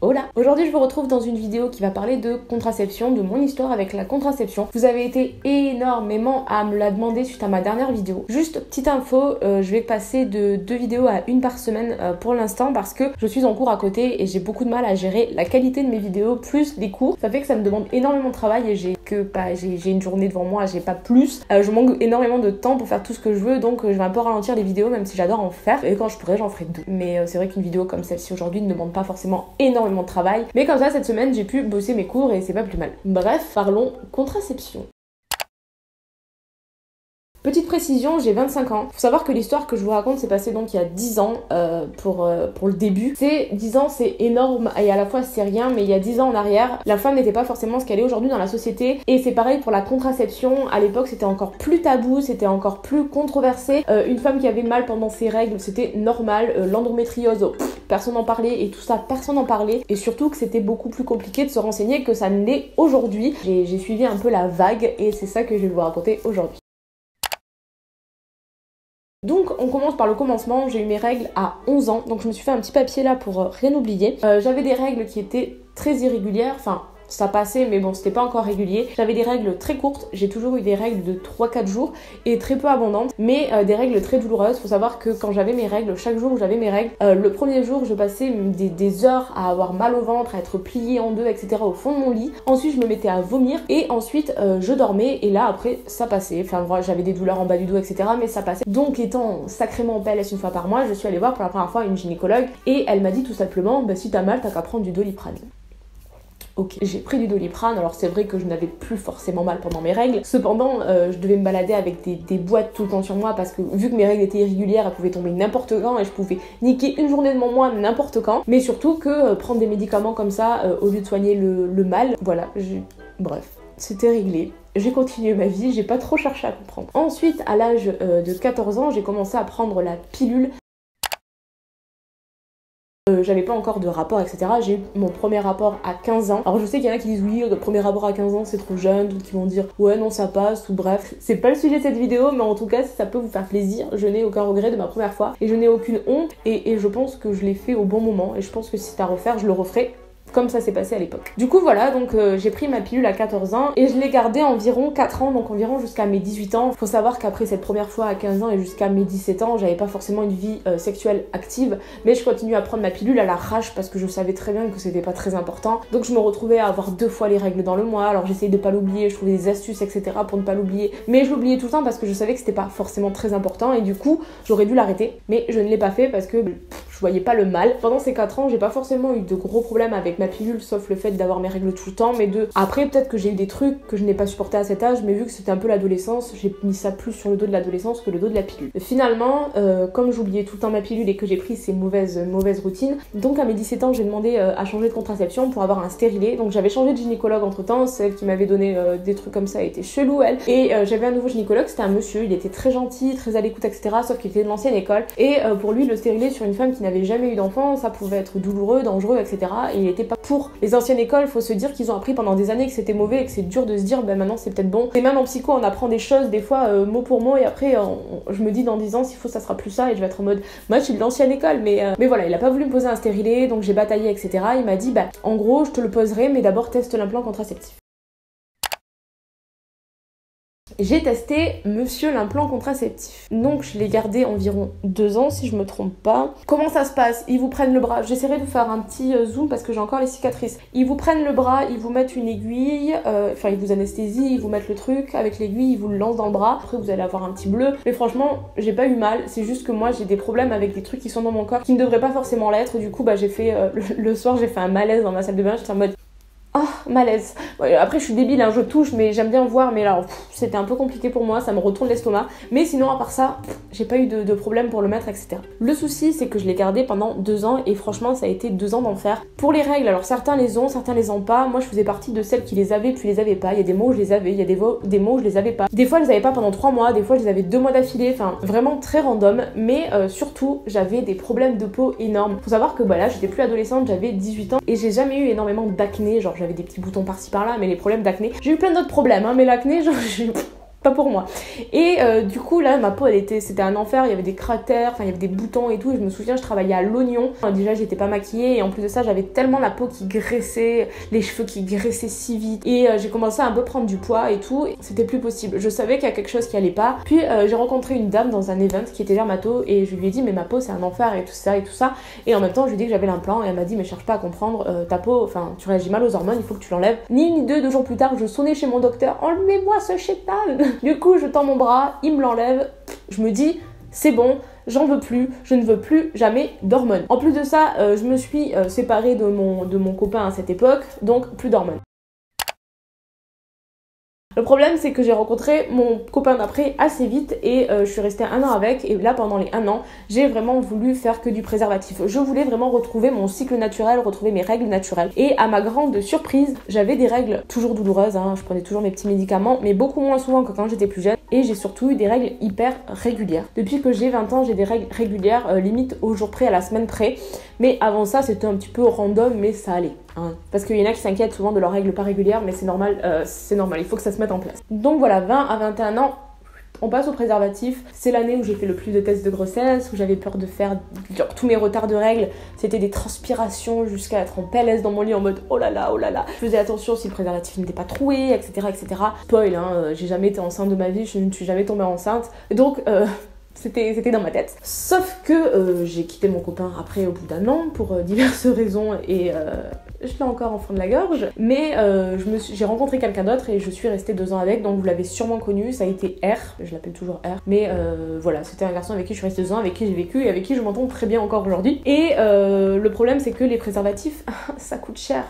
Hola! Aujourd'hui je vous retrouve dans une vidéo qui va parler de contraception, de mon histoire avec la contraception. Vous avez été énormément à me la demander suite à ma dernière vidéo. Juste petite info, je vais passer de 2 vidéos à 1 par semaine pour l'instant parce que je suis en cours à côté et j'ai beaucoup de mal à gérer la qualité de mes vidéos plus les cours. Ça fait que ça me demande énormément de travail et j'ai une journée devant moi, j'ai pas plus. Je manque énormément de temps pour faire tout ce que je veux, donc je vais un peu ralentir les vidéos même si j'adore en faire. Et quand je pourrai j'en ferai 2. Mais c'est vrai qu'une vidéo comme celle-ci aujourd'hui ne demande pas forcément énormément de travail, mais comme ça cette semaine j'ai pu bosser mes cours et c'est pas plus mal. Bref, parlons contraception. Petite précision, j'ai 25 ans. Faut savoir que l'histoire que je vous raconte s'est passée donc il y a 10 ans pour le début. C'est 10 ans, c'est énorme et à la fois c'est rien, mais il y a 10 ans en arrière, la femme n'était pas forcément ce qu'elle est aujourd'hui dans la société et c'est pareil pour la contraception. À l'époque, c'était encore plus tabou, c'était encore plus controversé. Une femme qui avait mal pendant ses règles, c'était normal. L'endométriose, personne n'en parlait et tout ça, personne n'en parlait. Et surtout que c'était beaucoup plus compliqué de se renseigner que ça ne l'est aujourd'hui. J'ai suivi un peu la vague et c'est ça que je vais vous raconter aujourd'hui. Donc on commence par le commencement, j'ai eu mes règles à 11 ans, donc je me suis fait un petit papier là pour rien oublier. J'avais des règles qui étaient très irrégulières, enfin ça passait mais bon c'était pas encore régulier. J'avais des règles très courtes, j'ai toujours eu des règles de 3-4 jours et très peu abondantes, mais des règles très douloureuses. Faut savoir que quand j'avais mes règles, chaque jour où j'avais mes règles, le premier jour je passais des heures à avoir mal au ventre, à être pliée en deux, etc. au fond de mon lit. Ensuite je me mettais à vomir et ensuite je dormais et là après ça passait. Enfin voilà, j'avais des douleurs en bas du dos, etc. mais ça passait. Donc étant sacrément en PLS une fois par mois, je suis allée voir pour la première fois une gynécologue et elle m'a dit tout simplement bah, si t'as mal t'as qu'à prendre du Doliprane. Ok, j'ai pris du Doliprane, alors c'est vrai que je n'avais plus forcément mal pendant mes règles. Cependant, je devais me balader avec des boîtes tout le temps sur moi parce que vu que mes règles étaient irrégulières, elles pouvaient tomber n'importe quand et je pouvais niquer une journée de mon mois n'importe quand. Mais surtout que prendre des médicaments comme ça au lieu de soigner le mal, voilà, bref, c'était réglé. J'ai continué ma vie, j'ai pas trop cherché à comprendre. Ensuite, à l'âge de 14 ans, j'ai commencé à prendre la pilule. J'avais pas encore de rapport, etc. J'ai eu mon premier rapport à 15 ans. Alors je sais qu'il y en a qui disent oui, le premier rapport à 15 ans c'est trop jeune, d'autres qui vont dire ouais non ça passe, ou bref. C'est pas le sujet de cette vidéo, mais en tout cas si ça peut vous faire plaisir, je n'ai aucun regret de ma première fois et je n'ai aucune honte et je pense que je l'ai fait au bon moment et je pense que si c'est à refaire, je le referai. Comme ça s'est passé à l'époque. Du coup voilà, donc j'ai pris ma pilule à 14 ans et je l'ai gardée environ 4 ans, donc environ jusqu'à mes 18 ans. Faut savoir qu'après cette première fois à 15 ans et jusqu'à mes 17 ans, j'avais pas forcément une vie sexuelle active, mais je continuais à prendre ma pilule à l'arrache parce que je savais très bien que c'était pas très important. Donc je me retrouvais à avoir 2 fois les règles dans le mois, alors j'essayais de pas l'oublier, je trouvais des astuces, etc. pour ne pas l'oublier, mais je l'oubliais tout le temps parce que je savais que c'était pas forcément très important et du coup j'aurais dû l'arrêter, mais je ne l'ai pas fait parce que je voyais pas le mal. Pendant ces 4 ans, j'ai pas forcément eu de gros problèmes avec ma pilule, sauf le fait d'avoir mes règles tout le temps, mais de... Après, peut-être que j'ai eu des trucs que je n'ai pas supporté à cet âge, mais vu que c'était un peu l'adolescence, j'ai mis ça plus sur le dos de l'adolescence que le dos de la pilule. Finalement, comme j'oubliais tout le temps ma pilule et que j'ai pris ces mauvaises routines, donc à mes 17 ans, j'ai demandé à changer de contraception pour avoir un stérilet. Donc j'avais changé de gynécologue entre-temps, celle qui m'avait donné des trucs comme ça était chelou, elle. Et j'avais un nouveau gynécologue, c'était un monsieur, il était très gentil, très à l'écoute, etc., sauf qu'il était de l'ancienne école. Et pour lui, le stérilet sur une femme qui n'avait jamais eu d'enfant, ça pouvait être douloureux, dangereux, etc. Et il était pas pour. Les anciennes écoles, faut se dire qu'ils ont appris pendant des années que c'était mauvais et que c'est dur de se dire bah maintenant c'est peut-être bon. Et même en psycho, on apprend des choses des fois mot pour mot et après je me dis dans 10 ans s'il faut ça sera plus ça et je vais être en mode moi je suis de l'ancienne école, mais voilà, il a pas voulu me poser un stérilet, donc j'ai bataillé, etc. Il m'a dit bah en gros je te le poserai mais d'abord teste l'implant contraceptif. J'ai testé monsieur l'implant contraceptif. Donc je l'ai gardé environ 2 ans si je me trompe pas. Comment ça se passe? Ils vous prennent le bras. J'essaierai de vous faire un petit zoom parce que j'ai encore les cicatrices. Ils vous prennent le bras, ils vous mettent une aiguille, enfin ils vous anesthésient, ils vous mettent le truc avec l'aiguille, ils vous le lancent dans le bras. Après vous allez avoir un petit bleu. Mais franchement, j'ai pas eu mal. C'est juste que moi j'ai des problèmes avec des trucs qui sont dans mon corps qui ne devraient pas forcément l'être. Du coup bah j'ai fait le soir j'ai fait un malaise dans ma salle de bain. J'étais en mode oh, malaise. Ouais, après je suis débile, hein, je touche mais j'aime bien voir, mais là c'était un peu compliqué pour moi, ça me retourne l'estomac, mais sinon à part ça j'ai pas eu de problème pour le mettre, etc. Le souci c'est que je l'ai gardé pendant 2 ans et franchement ça a été 2 ans d'enfer. Pour les règles, alors certains les ont, certains les ont pas, moi je faisais partie de celles qui les avaient puis les avaient pas, il y a des mois où je les avais, il y a des mois où je les avais pas, des fois je les avais pas pendant 3 mois, des fois je les avais 2 mois d'affilée, enfin vraiment très random, mais surtout j'avais des problèmes de peau énormes. Faut savoir que bah, là j'étais plus adolescente, j'avais 18 ans et j'ai jamais eu énormément d'acné, genre j'avais des petits boutons par-ci par-là, mais les problèmes d'acné, j'ai eu plein d'autres problèmes, hein, mais l'acné, genre pas pour moi. Et du coup là ma peau elle était, c'était un enfer, il y avait des cratères, enfin il y avait des boutons et tout, et je me souviens je travaillais à l'oignon, déjà j'étais pas maquillée et en plus de ça j'avais tellement la peau qui graissait, les cheveux qui graissaient si vite et j'ai commencé à un peu prendre du poids et tout, c'était plus possible, je savais qu'il y a quelque chose qui allait pas. Puis j'ai rencontré une dame dans un event qui était dermato et je lui ai dit mais ma peau c'est un enfer et tout ça et tout ça, et en même temps je lui ai dit que j'avais l'implant et elle m'a dit mais cherche pas à comprendre, ta peau, enfin tu réagis mal aux hormones, il faut que tu l'enlèves. Ni une ni deux, 2 jours plus tard je sonnais chez mon docteur, enlevez-moi ce chétan. Du coup je tends mon bras, il me l'enlève, je me dis c'est bon, j'en veux plus, je ne veux plus jamais d'hormones. En plus de ça je me suis séparée de mon copain à cette époque, donc plus d'hormones. Le problème c'est que j'ai rencontré mon copain d'après assez vite et je suis restée 1 an avec, et là pendant les 1 an j'ai vraiment voulu faire que du préservatif. Je voulais vraiment retrouver mon cycle naturel, retrouver mes règles naturelles, et à ma grande surprise j'avais des règles toujours douloureuses, hein, je prenais toujours mes petits médicaments mais beaucoup moins souvent que quand j'étais plus jeune, et j'ai surtout eu des règles hyper régulières. Depuis que j'ai 20 ans j'ai des règles régulières, limite au jour près, à la semaine près, mais avant ça c'était un petit peu random mais ça allait. Parce qu'il y en a qui s'inquiètent souvent de leurs règles pas régulières, mais c'est normal, il faut que ça se mette en place. Donc voilà, 20 à 21 ans, on passe au préservatif. C'est l'année où j'ai fait le plus de tests de grossesse, où j'avais peur de faire genre, tous mes retards de règles. C'était des transpirations jusqu'à être en PLS dans mon lit en mode oh là là, oh là là. Je faisais attention si le préservatif n'était pas troué, etc. etc. Spoil, hein, j'ai jamais été enceinte de ma vie, je ne suis jamais tombée enceinte. Donc... c'était dans ma tête. Sauf que j'ai quitté mon copain après au bout d'1 an pour diverses raisons et je l'ai encore en fond de la gorge. Mais j'ai rencontré quelqu'un d'autre et je suis restée 2 ans avec, donc vous l'avez sûrement connu, ça a été R, je l'appelle toujours R. Mais voilà, c'était un garçon avec qui je suis restée 2 ans, avec qui j'ai vécu et avec qui je m'entends très bien encore aujourd'hui. Et le problème c'est que les préservatifs, ça coûte cher.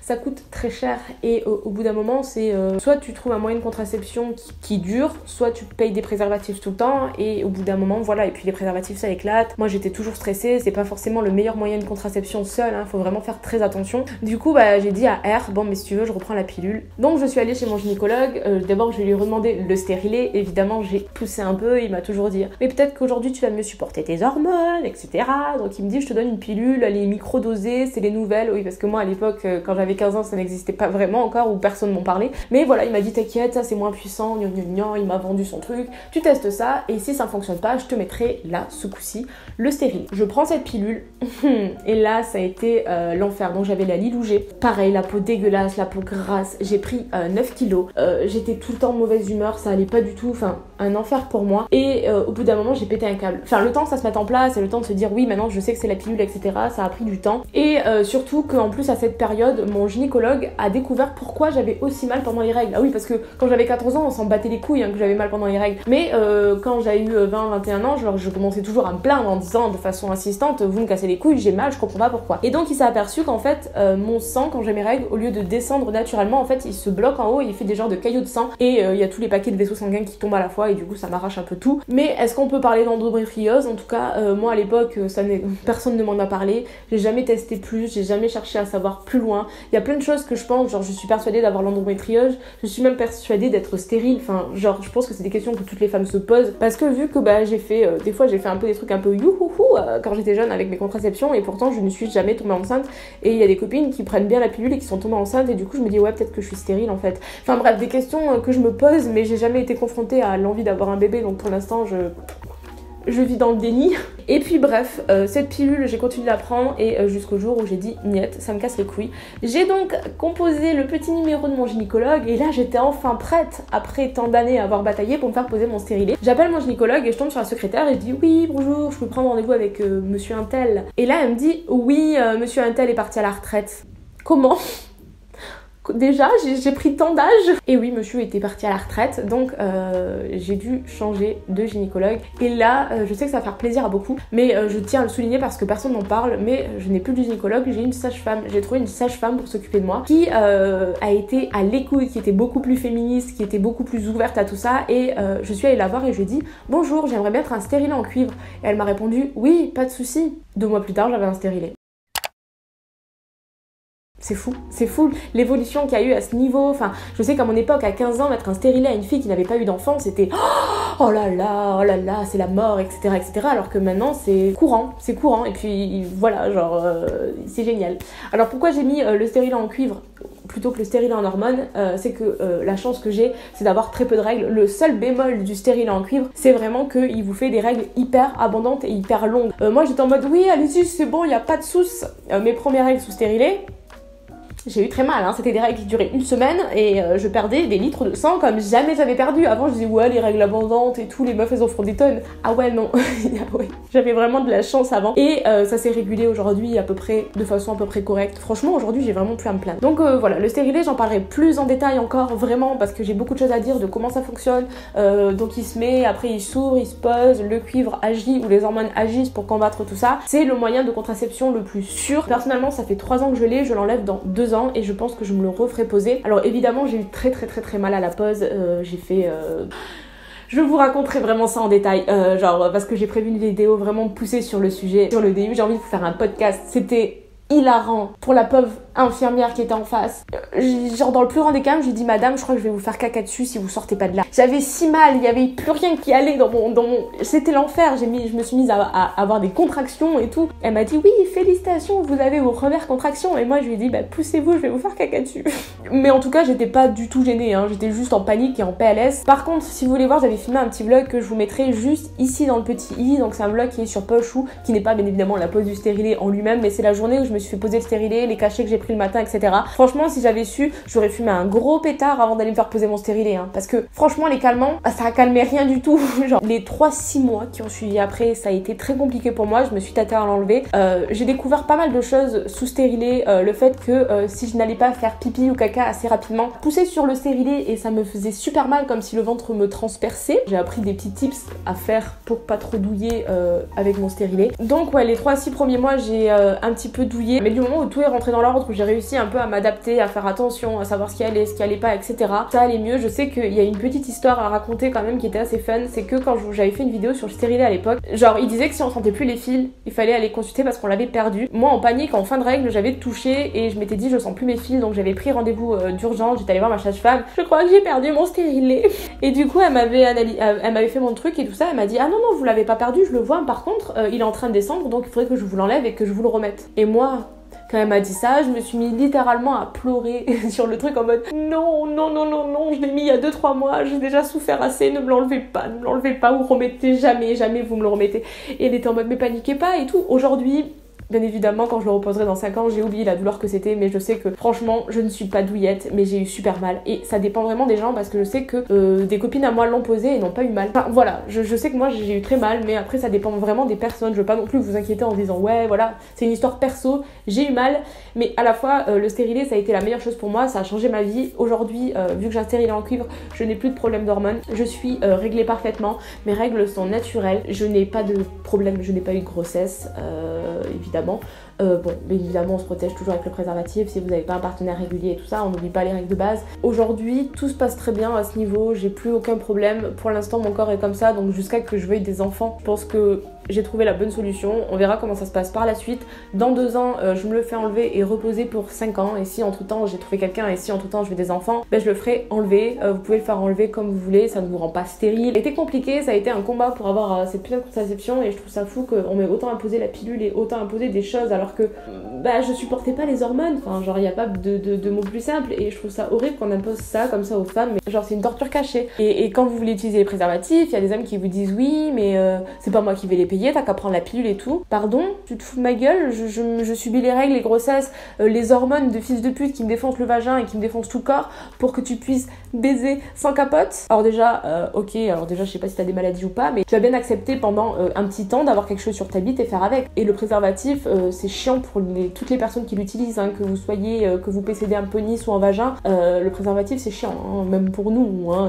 Ça coûte très cher et au bout d'un moment c'est soit tu trouves un moyen de contraception qui dure, soit tu payes des préservatifs tout le temps et au bout d'un moment voilà, et puis les préservatifs ça éclate. Moi j'étais toujours stressée, c'est pas forcément le meilleur moyen de contraception seul, hein, faut vraiment faire très attention. Du coup bah, j'ai dit à R bon mais si tu veux je reprends la pilule. Donc je suis allée chez mon gynécologue, d'abord je lui ai redemandé le stérilet, évidemment j'ai poussé un peu, il m'a toujours dit mais peut-être qu'aujourd'hui tu vas mieux supporter tes hormones etc. Donc il me dit je te donne une pilule, elle est microdosée, c'est les nouvelles, oui parce que moi à l'époque quand j'avais 15 ans ça n'existait pas vraiment encore ou personne m'en parlait, mais voilà il m'a dit t'inquiète ça c'est moins puissant, gna gna gna, il m'a vendu son truc, tu testes ça et si ça ne fonctionne pas je te mettrai là ce coup-ci le stérile. Je prends cette pilule et là ça a été l'enfer, donc j'avais la lilougée, pareil la peau dégueulasse, la peau grasse, j'ai pris 9 kilos, j'étais tout le temps de mauvaise humeur, ça allait pas du tout, enfin un enfer pour moi et au bout d'un moment j'ai pété un câble, enfin le temps que ça se mette en place et le temps de se dire oui maintenant je sais que c'est la pilule etc, ça a pris du temps et surtout qu'en plus à cette période, mon gynécologue a découvert pourquoi j'avais aussi mal pendant les règles. Ah oui, parce que quand j'avais 14 ans, on s'en battait les couilles hein, que j'avais mal pendant les règles. Mais quand j'avais eu 20-21 ans, je commençais toujours à me plaindre en disant de façon insistante, vous me cassez les couilles, j'ai mal, je comprends pas pourquoi. Et donc il s'est aperçu qu'en fait, mon sang, quand j'ai mes règles, au lieu de descendre naturellement, en fait, il se bloque en haut et il fait des genres de caillots de sang. Et il y a tous les paquets de vaisseaux sanguins qui tombent à la fois et du coup, ça m'arrache un peu tout. Mais est-ce qu'on peut parler d'endométriose? En tout cas, moi à l'époque, personne ne m'en a parlé. J'ai jamais testé plus, j'ai jamais cherché à savoir plus loin, il y a plein de choses que je pense, genre je suis persuadée d'avoir l'endométriose, je suis même persuadée d'être stérile, enfin genre je pense que c'est des questions que toutes les femmes se posent parce que vu que bah j'ai fait, des fois j'ai fait un peu des trucs un peu youhouhou quand j'étais jeune avec mes contraceptions et pourtant je ne suis jamais tombée enceinte et il y a des copines qui prennent bien la pilule et qui sont tombées enceintes et du coup je me dis ouais peut-être que je suis stérile en fait, enfin bref des questions que je me pose mais j'ai jamais été confrontée à l'envie d'avoir un bébé donc pour l'instant je vis dans le déni. Et puis bref, cette pilule, j'ai continué de la prendre et jusqu'au jour où j'ai dit niette, ça me casse les couilles. J'ai donc composé le petit numéro de mon gynécologue et là j'étais enfin prête après tant d'années à avoir bataillé pour me faire poser mon stérilet. J'appelle mon gynécologue et je tombe sur la secrétaire et je dis oui bonjour, je peux prendre rendez-vous avec monsieur Untel. Et là elle me dit oui monsieur Untel est parti à la retraite. Comment ? Déjà, j'ai pris tant d'âge. Et oui, monsieur était parti à la retraite, donc j'ai dû changer de gynécologue. Et là, je sais que ça va faire plaisir à beaucoup, mais je tiens à le souligner parce que personne n'en parle, mais je n'ai plus de gynécologue, j'ai une sage-femme. J'ai trouvé une sage-femme pour s'occuper de moi, qui a été à l'écoute, qui était beaucoup plus féministe, qui était beaucoup plus ouverte à tout ça. Et je suis allée la voir et je lui ai dit « Bonjour, j'aimerais mettre un stérilet en cuivre ». Et elle m'a répondu « Oui, pas de souci ». 2 mois plus tard, j'avais un stérilet. C'est fou l'évolution qu'il y a eu à ce niveau. Enfin, je sais qu'à mon époque, à 15 ans, mettre un stérilet à une fille qui n'avait pas eu d'enfant, c'était oh là là, c'est la mort, etc., etc. Alors que maintenant, c'est courant. Et puis voilà, genre, c'est génial. Alors pourquoi j'ai mis le stérilet en cuivre ? plutôt que le stérilet en hormones, c'est que la chance que j'ai, c'est d'avoir très peu de règles. Le seul bémol du stérilet en cuivre, c'est vraiment qu'il vous fait des règles hyper abondantes et hyper longues. Moi j'étais en mode oui, allez-y, c'est bon, il n'y a pas de souce. Mes premières règles sous stérilet, j'ai eu très mal, hein. C'était des règles qui duraient une semaine et je perdais des litres de sang comme jamais j'avais perdu. Avant je disais ouais les règles abondantes et tout, les meufs elles en font des tonnes. Ah ouais non, ah ouais. J'avais vraiment de la chance avant et ça s'est régulé aujourd'hui à peu près de façon à peu près correcte. Franchement aujourd'hui j'ai vraiment plus à me plaindre. Donc voilà, le stérilet j'en parlerai plus en détail encore vraiment parce que j'ai beaucoup de choses à dire de comment ça fonctionne. Donc il se met, après il s'ouvre, il se pose, le cuivre agit ou les hormones agissent pour combattre tout ça. C'est le moyen de contraception le plus sûr. Personnellement ça fait 3 ans que je l'ai, je l'enlève dans 2 ans. Et je pense que je me le referai poser. Alors évidemment j'ai eu très mal à la pose, j'ai fait... Je vous raconterai vraiment ça en détail, genre parce que j'ai prévu une vidéo vraiment poussée sur le sujet, sur le DU, j'ai envie de vous faire un podcast. C'était hilarant pour la pauvre infirmière qui était en face. Genre dans le plus grand des calmes, j'ai dit madame, je crois que je vais vous faire caca dessus si vous sortez pas de là. J'avais si mal, il n'y avait plus rien qui allait dans mon... C'était l'enfer, je me suis mise à avoir des contractions et tout. Elle m'a dit oui, félicitations, vous avez vos premières contractions. Et moi je lui ai dit bah poussez-vous, je vais vous faire caca dessus. Mais en tout cas, j'étais pas du tout gênée, hein. J'étais juste en panique et en PLS. Par contre, si vous voulez voir, j'avais filmé un petit vlog que je vous mettrai juste ici dans le petit i. Donc c'est un vlog qui est sur Pochou, qui n'est pas bien évidemment la pose du stérilet en lui-même, mais c'est la journée où je me suis fait poser le stérilet, les cachets que j'ai pris le matin, etc. Franchement, si j'avais su, j'aurais fumé un gros pétard avant d'aller me faire poser mon stérilet, hein, parce que franchement, les calmants, ça calmait rien du tout. Genre, les 3-6 mois qui ont suivi après, ça a été très compliqué pour moi. Je me suis tâtée à l'enlever. J'ai découvert pas mal de choses sous stérilet, le fait que si je n'allais pas faire pipi ou caca assez rapidement, pousser sur le stérilet et ça me faisait super mal, comme si le ventre me transperçait. J'ai appris des petits tips à faire pour pas trop douiller avec mon stérilet. Donc ouais, les 3-6 premiers mois, j'ai un petit peu douillé. Mais du moment où tout est rentré dans l'ordre, où j'ai réussi un peu à m'adapter, à faire attention, à savoir ce qui allait, pas, etc. Ça allait mieux. Je sais qu'il y a une petite histoire à raconter quand même qui était assez fun. C'est que quand j'avais fait une vidéo sur le stérilet à l'époque, genre il disait que si on sentait plus les fils, il fallait aller consulter parce qu'on l'avait perdu. Moi en panique, en fin de règle, j'avais touché et je m'étais dit je sens plus mes fils, donc j'avais pris rendez-vous d'urgence, j'étais allée voir ma sage-femme. Je crois que j'ai perdu mon stérilet. Et du coup, elle m'avait fait mon truc et tout ça. Elle m'a dit ah non non, vous l'avez pas perdu, je le vois. Par contre, il est en train de descendre, donc il faudrait que je vous l'enlève et que je vous le remette. Et moi, quand elle m'a dit ça, je me suis mis littéralement à pleurer sur le truc en mode non, non, non, non, non, je l'ai mis il y a 2-3 mois, j'ai déjà souffert assez, ne me l'enlevez pas, ne me l'enlevez pas, vous remettez jamais, jamais vous me le remettez. Et elle était en mode mais paniquez pas et tout. Aujourd'hui, bien évidemment, quand je le reposerai dans 5 ans, j'ai oublié la douleur que c'était, mais je sais que franchement, je ne suis pas douillette, mais j'ai eu super mal. Et ça dépend vraiment des gens parce que je sais que des copines à moi l'ont posé et n'ont pas eu mal. Enfin voilà, je sais que moi j'ai eu très mal, mais après ça dépend vraiment des personnes. Je veux pas non plus vous inquiéter en disant ouais voilà, c'est une histoire perso, j'ai eu mal, mais à la fois le stérilet ça a été la meilleure chose pour moi, ça a changé ma vie. Aujourd'hui, vu que j'ai un stérilet en cuivre, je n'ai plus de problème d'hormones, je suis réglée parfaitement, mes règles sont naturelles, je n'ai pas de problème, je n'ai pas eu de grossesse, évidemment. Bon, mais évidemment on se protège toujours avec le préservatif si vous n'avez pas un partenaire régulier et tout ça, on n'oublie pas les règles de base. Aujourd'hui tout se passe très bien à ce niveau, j'ai plus aucun problème, pour l'instant mon corps est comme ça, donc jusqu'à que je veuille des enfants, je pense que j'ai trouvé la bonne solution, on verra comment ça se passe par la suite. Dans 2 ans, je me le fais enlever et reposer pour 5 ans, et si entre temps j'ai trouvé quelqu'un et si entre temps je veux des enfants, ben je le ferai enlever, vous pouvez le faire enlever comme vous voulez, ça ne vous rend pas stérile. C'était compliqué, ça a été un combat pour avoir cette putain de contraception et je trouve ça fou qu'on m'ait autant imposé la pilule et autant imposé des choses alors que bah je supportais pas les hormones, enfin genre il y a pas de mots plus simples et je trouve ça horrible qu'on impose ça comme ça aux femmes, mais genre c'est une torture cachée. Et quand vous voulez utiliser les préservatifs, il y a des hommes qui vous disent oui mais c'est pas moi qui vais les payer, t'as qu'à prendre la pilule et tout. Pardon, tu te fous de ma gueule, je subis les règles, les grossesses, les hormones de fils de pute qui me défoncent le vagin et qui me défoncent tout le corps pour que tu puisses baiser sans capote. Alors déjà, ok, alors déjà je sais pas si t'as des maladies ou pas, mais tu as bien accepté pendant un petit temps d'avoir quelque chose sur ta bite et faire avec. Et le préservatif, c'est chiant pour toutes les personnes qui l'utilisent, hein, que vous soyez, que vous possédez un pénis ou un vagin, le préservatif c'est chiant, hein, même pour nous, hein,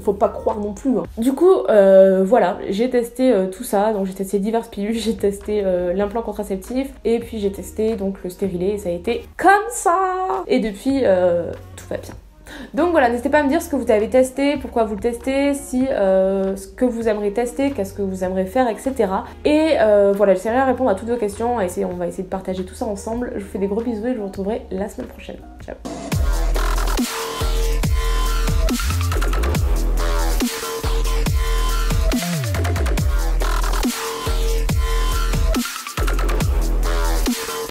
faut pas croire non plus. Hein. Du coup, voilà, j'ai testé tout ça, donc j'ai testé diverses pilules, j'ai testé l'implant contraceptif et puis j'ai testé donc le stérilet et ça a été comme ça. Et depuis, tout va bien. Donc voilà, n'hésitez pas à me dire ce que vous avez testé, pourquoi vous le testez, si ce que vous aimeriez tester, qu'est-ce que vous aimeriez faire, etc. Et voilà, j'essaierai à répondre à toutes vos questions, on va essayer de partager tout ça ensemble. Je vous fais des gros bisous et je vous retrouverai la semaine prochaine. Ciao.